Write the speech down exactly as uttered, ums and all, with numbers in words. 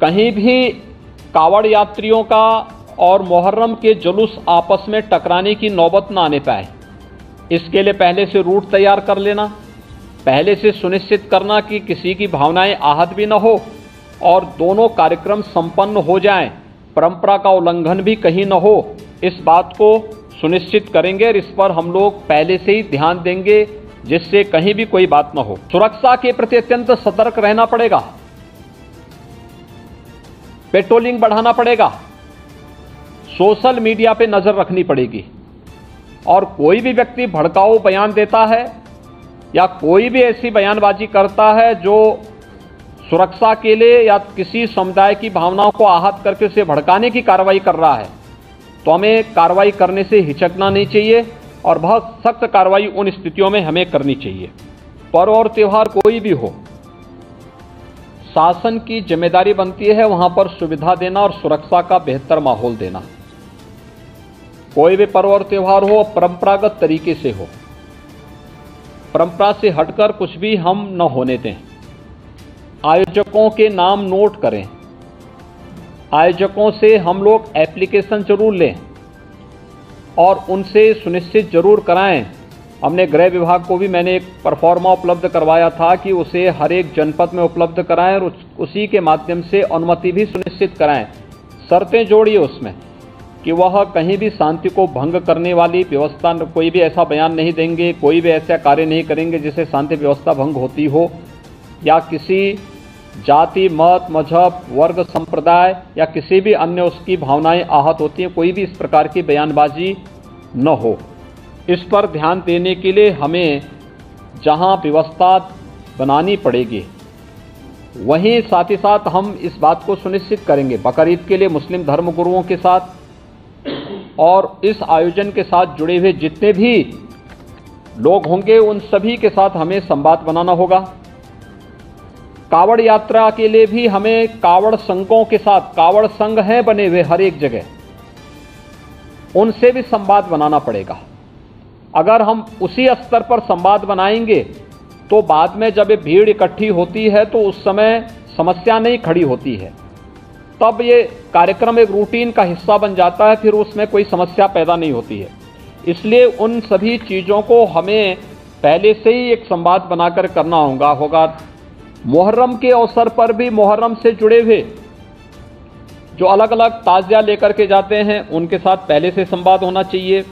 कहीं भी कावड़ यात्रियों का और मुहर्रम के जुलूस आपस में टकराने की नौबत ना आने पाए, इसके लिए पहले से रूट तैयार कर लेना, पहले से सुनिश्चित करना कि किसी की भावनाएं आहत भी न हो और दोनों कार्यक्रम संपन्न हो जाएं, परंपरा का उल्लंघन भी कहीं न हो, इस बात को सुनिश्चित करेंगे और इस पर हम लोग पहले से ही ध्यान देंगे जिससे कहीं भी कोई बात न हो। सुरक्षा के प्रति अत्यंत सतर्क रहना पड़ेगा, पेट्रोलिंग बढ़ाना पड़ेगा, सोशल मीडिया पे नज़र रखनी पड़ेगी और कोई भी व्यक्ति भड़काऊ बयान देता है या कोई भी ऐसी बयानबाजी करता है जो सुरक्षा के लिए या किसी समुदाय की भावनाओं को आहत करके उसे भड़काने की कार्रवाई कर रहा है तो हमें कार्रवाई करने से हिचकना नहीं चाहिए और बहुत सख्त कार्रवाई उन स्थितियों में हमें करनी चाहिए। पर्व और त्यौहार कोई भी हो, शासन की जिम्मेदारी बनती है वहां पर सुविधा देना और सुरक्षा का बेहतर माहौल देना। कोई भी पर्व और त्यौहार हो परंपरागत तरीके से हो, परंपरा से हटकर कुछ भी हम न होने दें। आयोजकों के नाम नोट करें, आयोजकों से हम लोग एप्लीकेशन जरूर लें और उनसे सुनिश्चित जरूर कराएं। हमने गृह विभाग को भी मैंने एक परफॉर्मा उपलब्ध करवाया था कि उसे हर एक जनपद में उपलब्ध कराएं और उसी के माध्यम से अनुमति भी सुनिश्चित कराएं। शर्तें जोड़िए उसमें कि वह कहीं भी शांति को भंग करने वाली व्यवस्था, कोई भी ऐसा बयान नहीं देंगे, कोई भी ऐसा कार्य नहीं करेंगे जिससे शांति व्यवस्था भंग होती हो या किसी जाति, मत, मजहब, वर्ग, संप्रदाय या किसी भी अन्य उसकी भावनाएं आहत होती हैं, कोई भी इस प्रकार की बयानबाजी न हो। इस पर ध्यान देने के लिए हमें जहां व्यवस्था बनानी पड़ेगी वहीं साथ ही साथ हम इस बात को सुनिश्चित करेंगे बकरीद के लिए मुस्लिम धर्मगुरुओं के साथ और इस आयोजन के साथ जुड़े हुए जितने भी लोग होंगे उन सभी के साथ हमें संवाद बनाना होगा। कावड़ यात्रा के लिए भी हमें कावड़ संघों के साथ, कावड़ संघ हैं बने हुए हर एक जगह, उनसे भी संवाद बनाना पड़ेगा। अगर हम उसी स्तर पर संवाद बनाएंगे तो बाद में जब ये भीड़ इकट्ठी होती है तो उस समय समस्या नहीं खड़ी होती है, तब ये कार्यक्रम एक रूटीन का हिस्सा बन जाता है, फिर उसमें कोई समस्या पैदा नहीं होती है। इसलिए उन सभी चीज़ों को हमें पहले से ही एक संवाद बनाकर करना होगा होगा मुहर्रम के अवसर पर भी मुहर्रम से जुड़े हुए जो अलग अलग ताज़िया लेकर के जाते हैं उनके साथ पहले से संवाद होना चाहिए।